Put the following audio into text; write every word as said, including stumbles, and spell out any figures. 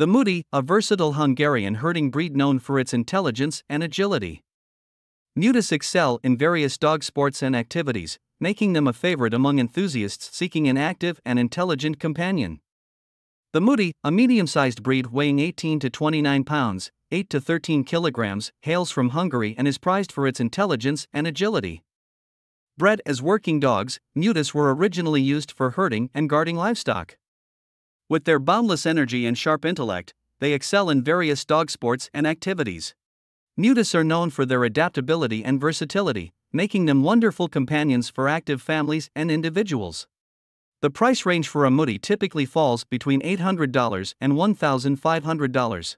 The Mudi, a versatile Hungarian herding breed known for its intelligence and agility. Mudis excel in various dog sports and activities, making them a favorite among enthusiasts seeking an active and intelligent companion. The Mudi, a medium-sized breed weighing eighteen to twenty-nine pounds, eight to thirteen kilograms, hails from Hungary and is prized for its intelligence and agility. Bred as working dogs, Mudis were originally used for herding and guarding livestock. With their boundless energy and sharp intellect, they excel in various dog sports and activities. Mudis are known for their adaptability and versatility, making them wonderful companions for active families and individuals. The price range for a Mudi typically falls between eight hundred dollars and one thousand five hundred dollars.